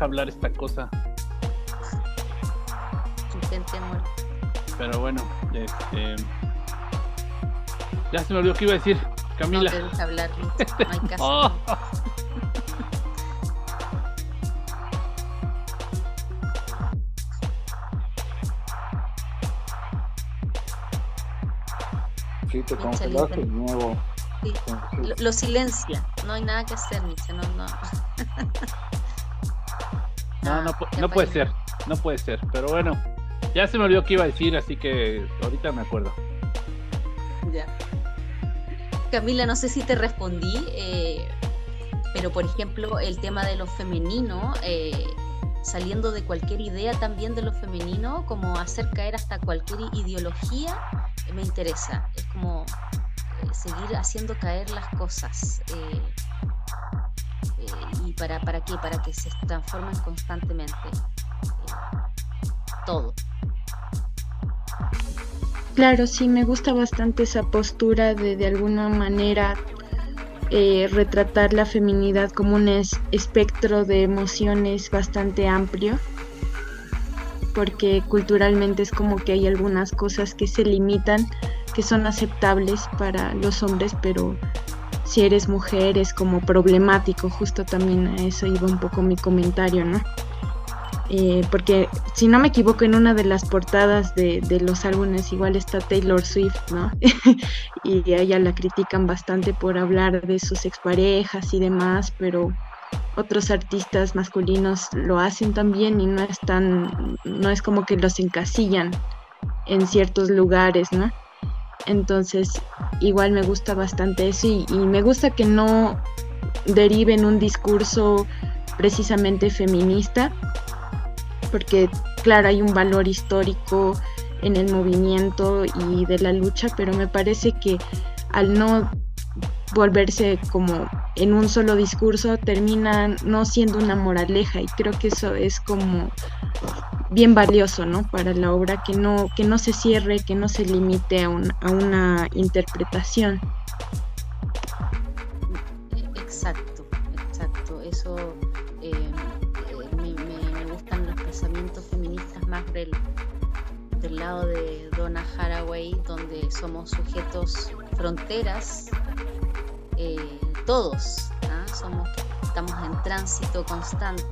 hablar esta cosa. Intentémoslo. Pero bueno, ya se me olvidó qué iba a decir, Camila. No te deja hablar, no hay caso. Oh. conflicto con Geloso y nuevo. Sí. Lo silencia, no hay nada que hacer, Micha, no. No puede ser, pero bueno, ya se me olvidó qué iba a decir, así que ahorita me acuerdo. Ya. Camila, no sé si te respondí, pero por ejemplo, el tema de lo femenino, saliendo de cualquier idea también de lo femenino, como hacer caer hasta cualquier ideología, me interesa. Es como seguir haciendo caer las cosas. ¿Y para qué? Para que se transformen constantemente todo. Claro, sí, me gusta bastante esa postura de alguna manera retratar la feminidad como un espectro de emociones bastante amplio, porque culturalmente es como que hay algunas cosas que se limitan, que son aceptables para los hombres, pero si eres mujer es como problemático. Justo también a eso iba un poco mi comentario, ¿no? Porque si no me equivoco, en una de las portadas de los álbumes igual está Taylor Swift, ¿no? Y a ella la critican bastante por hablar de sus exparejas y demás, pero otros artistas masculinos lo hacen también y no es como que los encasillan en ciertos lugares, ¿no? Entonces igual me gusta bastante eso y me gusta que no derive en un discurso precisamente feminista, porque claro, hay un valor histórico en el movimiento y de la lucha, pero me parece que al no volverse como en un solo discurso termina no siendo una moraleja, y creo que eso es como bien valioso, ¿no? Para la obra, que no se cierre, que no se limite a una interpretación. Exacto. Eso me gustan los pensamientos feministas más del lado de Donna Haraway, donde somos sujetos fronteras, todos, ¿ah? Estamos en tránsito constante,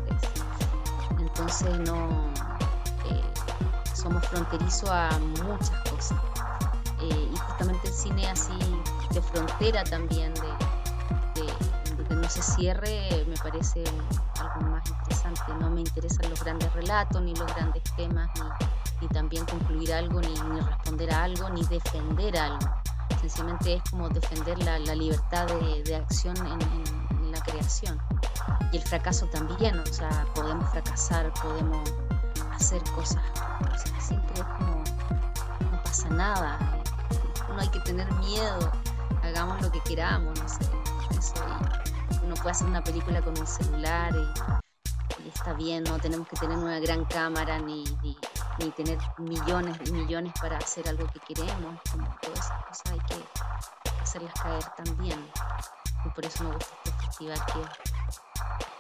entonces no... somos fronterizos a muchas cosas, y justamente el cine así de frontera también, de que no se cierre, me parece algo más interesante. No me interesan los grandes relatos ni los grandes temas, ni también concluir algo, ni responder a algo, ni defender algo. Sencillamente es como defender la libertad de acción en la creación, y el fracaso también. O sea, podemos fracasar, podemos hacer cosas, o sea, siempre es como no pasa nada, no hay que tener miedo, hagamos lo que queramos, no sé, eso. Y uno puede hacer una película con un celular y está bien, no tenemos que tener una gran cámara ni tener millones y millones para hacer algo que queremos. Como todas esas cosas hay que hacerlas caer también, y por eso me gusta este festival, que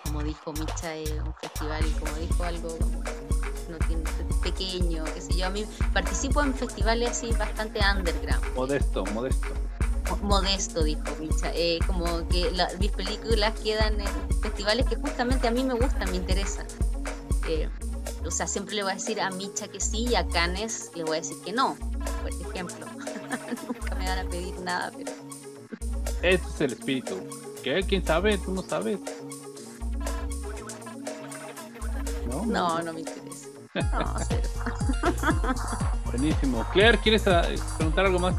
como dijo Micha, es un festival, y como dijo algo no tiene, pequeño, qué sé yo. A mí participo en festivales así bastante underground. Modesto, dijo Micha. Como que mis películas quedan en festivales que justamente a mí me gustan, me interesan. O sea, siempre le voy a decir a Micha que sí, y a Cannes le voy a decir que no, por ejemplo. Nunca me van a pedir nada, pero... Ese es el espíritu. ¿Qué? ¿Quién sabe? ¿Tú no sabes? No me interesa. No, cero. Buenísimo. Claire, ¿quieres preguntar algo más?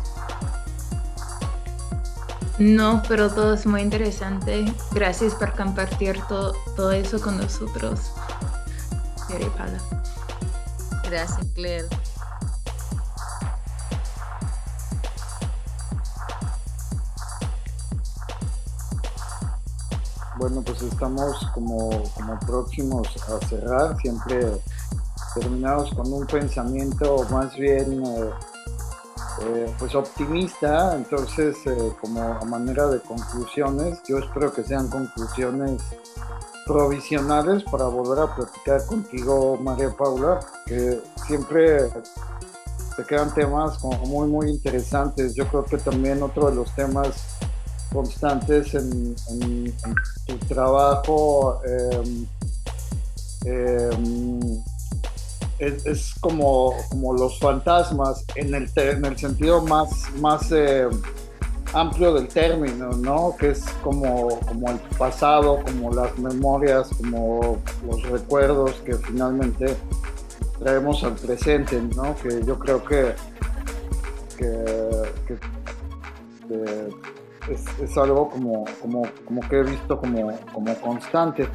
No, pero todo es muy interesante. Gracias por compartir todo eso con nosotros, Claire y Paula. Gracias, Claire. Bueno, pues estamos como próximos a cerrar. Siempre terminamos con un pensamiento más bien pues optimista. Entonces, como a manera de conclusiones, yo espero que sean conclusiones provisionales para volver a platicar contigo, María Paula, que siempre te quedan temas como muy, muy interesantes. Yo creo que también otro de los temas constantes en tu trabajo es como los fantasmas en el sentido más amplio del término, ¿no? Que es como el pasado, como las memorias, como los recuerdos que finalmente traemos al presente, ¿no? Que yo creo que es algo como que he visto como constante.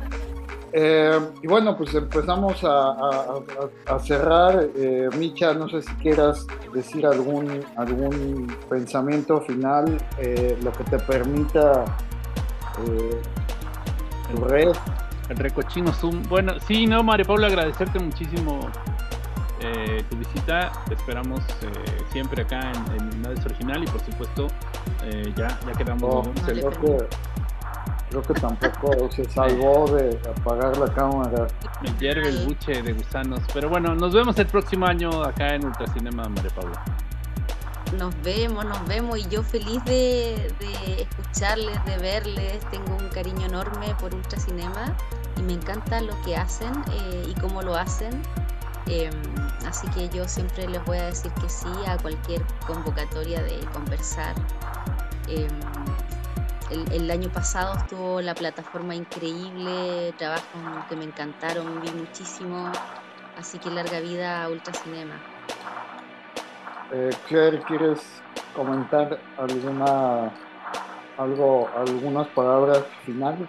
Y bueno, pues empezamos a cerrar. Micha, no sé si quieras decir algún pensamiento final, lo que te permita tu red. El recochino Zoom. Bueno, sí, no, María Paula, agradecerte muchísimo tu visita. Te esperamos siempre acá en Nades Original y por supuesto ya quedamos. Creo que tampoco se salvó de apagar la cámara. Me hierve el buche de gusanos. Pero bueno, nos vemos el próximo año acá en Ultracinema, María Paula. Nos vemos y yo feliz de escucharles, de verles. Tengo un cariño enorme por Ultracinema y me encanta lo que hacen y cómo lo hacen. Así que yo siempre les voy a decir que sí a cualquier convocatoria de conversar. El año pasado estuvo la plataforma increíble, trabajos que me encantaron, vi muchísimo, así que larga vida a Ultracinema. Claire, ¿quieres comentar algunas palabras finales?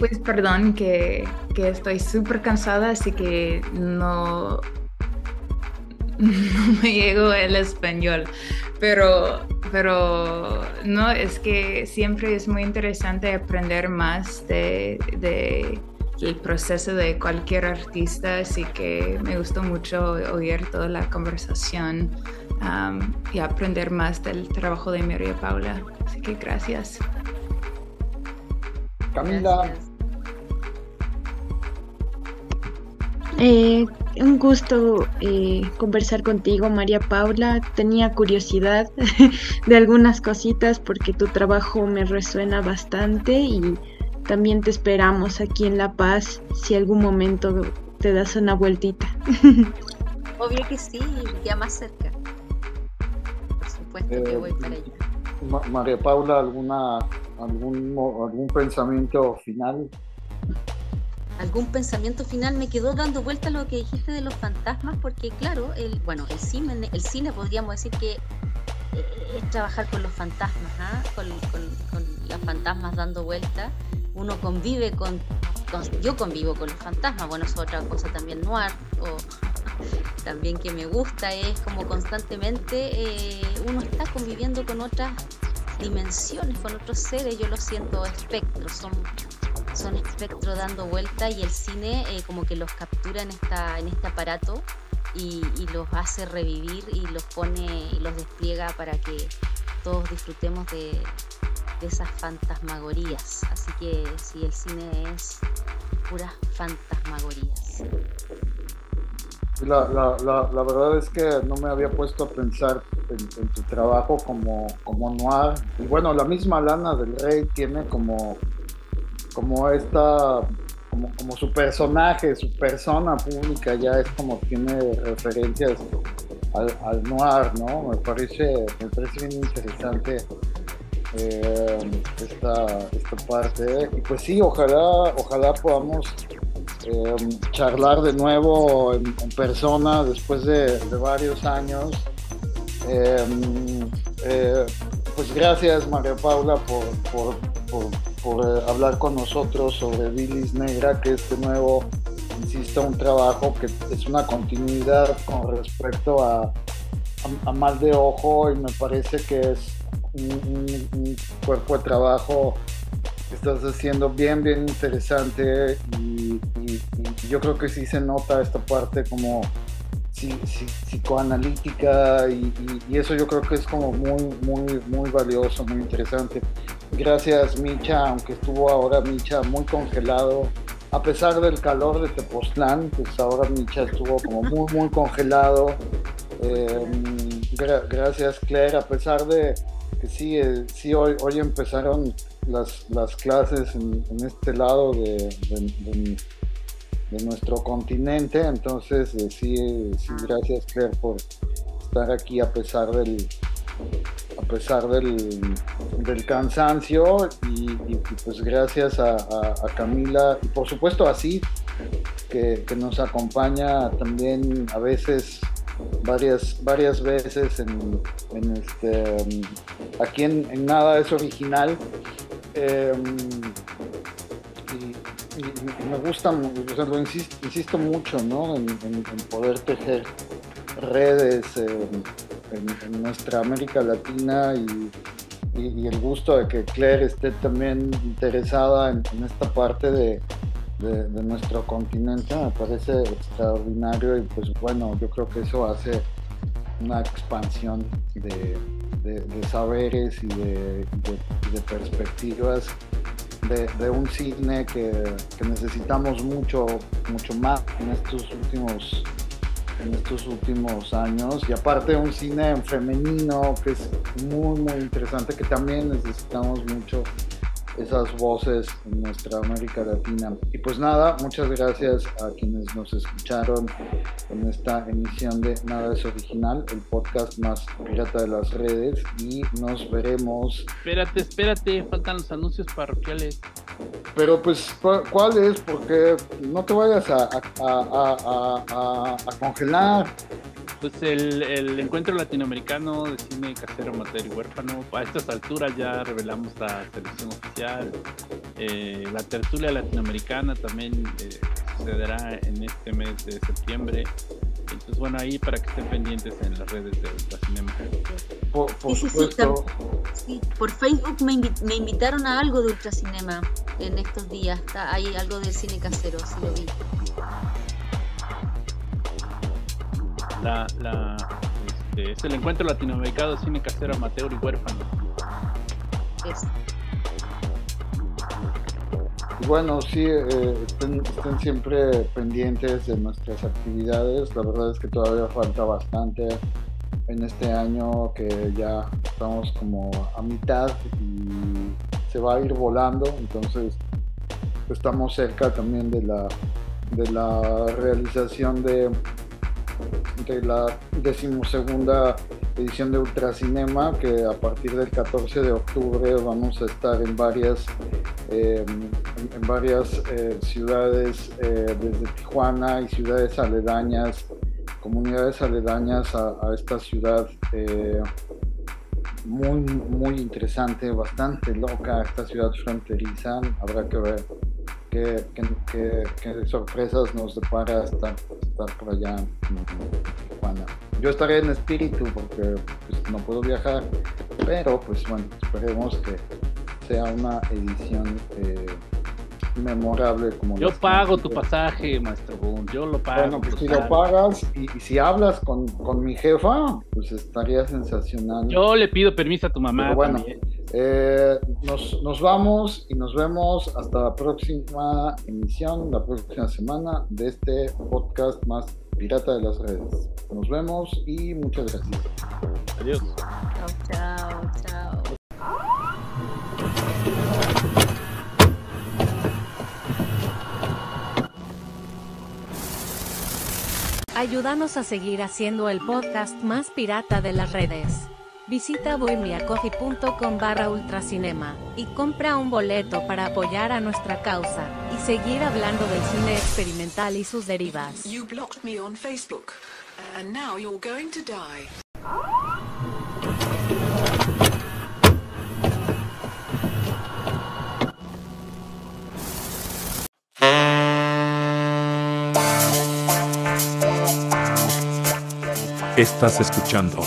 Pues perdón que estoy súper cansada, así que no me llegó el español, pero no, es que siempre es muy interesante aprender más del proceso de cualquier artista, así que me gustó mucho oír toda la conversación y aprender más del trabajo de María Paula, así que gracias. Camila. Un gusto conversar contigo, María Paula. Tenía curiosidad de algunas cositas porque tu trabajo me resuena bastante y también te esperamos aquí en La Paz si algún momento te das una vueltita. Obvio que sí, ya más cerca. Por supuesto que voy para allá. María Paula, ¿algún pensamiento final? Algún pensamiento final, me quedó dando vuelta lo que dijiste de los fantasmas, porque claro, el cine podríamos decir que es trabajar con los fantasmas, ¿eh? con los fantasmas dando vuelta. Uno convive yo convivo con los fantasmas, bueno, es otra cosa también noir, también que me gusta, es como constantemente uno está conviviendo con otras dimensiones, con otros seres. Yo lo siento, espectros, son espectros dando vuelta, y el cine como que los captura en este aparato y los hace revivir y los pone y los despliega para que todos disfrutemos de esas fantasmagorías. Así que sí, el cine es puras fantasmagorías. La verdad es que no me había puesto a pensar en tu trabajo como noir. Y bueno, la misma Lana del Rey tiene como su personaje, su persona pública ya es como tiene referencias al noir, ¿no? Me parece bien interesante esta parte. Y pues sí, ojalá podamos charlar de nuevo en persona después de varios años. Pues gracias, María Paula, por hablar con nosotros sobre Bilis Negra, que es de nuevo, insisto, un trabajo que es una continuidad con respecto a Mal de Ojo, y me parece que es un cuerpo de trabajo que estás haciendo bien interesante, y yo creo que sí se nota esta parte como psicoanalítica, y eso yo creo que es como muy valioso, muy interesante. Gracias, Micha, aunque estuvo ahora Micha muy congelado, a pesar del calor de Tepoztlán, pues ahora Micha estuvo como muy congelado. Gracias, Claire, a pesar de que sí hoy empezaron las clases en este lado de, de, de, de nuestro continente. Entonces, sí, gracias, Claire, por estar aquí a pesar del cansancio, y pues gracias a Camila, y por supuesto a Sid, que nos acompaña también a veces, varias veces aquí en Nada es Original. Y me gusta, o sea, lo insisto mucho, ¿no? en poder tejer redes en nuestra América Latina, y el gusto de que Claire esté también interesada en esta parte de nuestro continente me parece extraordinario, y pues bueno, yo creo que eso hace una expansión de saberes y de perspectivas de un cine que necesitamos mucho más en estos últimos años, y aparte un cine en femenino que es muy interesante, que también necesitamos mucho esas voces en nuestra América Latina. Y pues nada, muchas gracias a quienes nos escucharon en esta emisión de Nada es Original, el podcast más pirata de las redes, y nos veremos. Espérate, faltan los anuncios parroquiales. Pero pues, ¿cuál es? Porque no te vayas a congelar. Pues el Encuentro Latinoamericano de Cine Casero Amateur y Huérfano, a estas alturas ya revelamos la selección oficial. La tertulia latinoamericana también sucederá en este mes de septiembre. Entonces bueno, ahí para que estén pendientes en las redes de Ultracinema. Por supuesto. Sí, por Facebook me invitaron a algo de Ultracinema en estos días. Hay algo del cine casero, sí lo vi. Es el Encuentro Latinoamericano de Cine Casero Amateur y Huérfano. Yes. Y bueno, sí, estén siempre pendientes de nuestras actividades. La verdad es que todavía falta bastante en este año, que ya estamos como a mitad y se va a ir volando. Entonces estamos cerca también de la realización de la 12ª edición de Ultracinema, que a partir del 14 de octubre vamos a estar en varias ciudades, desde Tijuana y ciudades aledañas, comunidades aledañas a esta ciudad, muy interesante, bastante loca, esta ciudad fronteriza. Habrá que ver qué sorpresas nos depara estar por allá en Tijuana. Yo estaré en espíritu porque pues, no puedo viajar, pero pues bueno, esperemos que sea una edición memorable. Como yo pago tu pasaje, maestro Boom, yo lo pago. Bueno, pues si lo pagas y si hablas con mi jefa, pues estaría sensacional. Yo le pido permiso a tu mamá. Pero bueno, nos vamos y nos vemos hasta la próxima emisión, la próxima semana de este podcast más pirata de las redes. Nos vemos y muchas gracias. Adiós. Chao. Ayúdanos a seguir haciendo el podcast más pirata de las redes. Visita bohemiacoffee.com/ultracinema y compra un boleto para apoyar a nuestra causa y seguir hablando del cine experimental y sus derivas. You blocked me on Facebook, and now you're going to die. Estás escuchando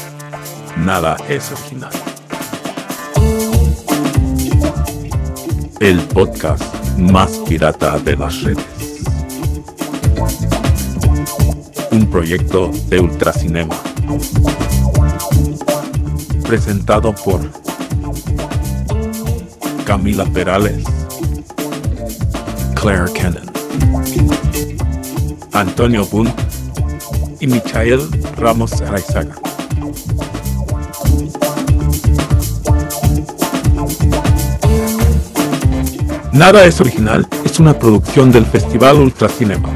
Nada es Original, el podcast más pirata de las redes. Un proyecto de Ultracinema, presentado por Camila Perales, Claire Cannon, Antonio Bunt y Michael Ramos. Nada es Original es una producción del Festival Ultracinema.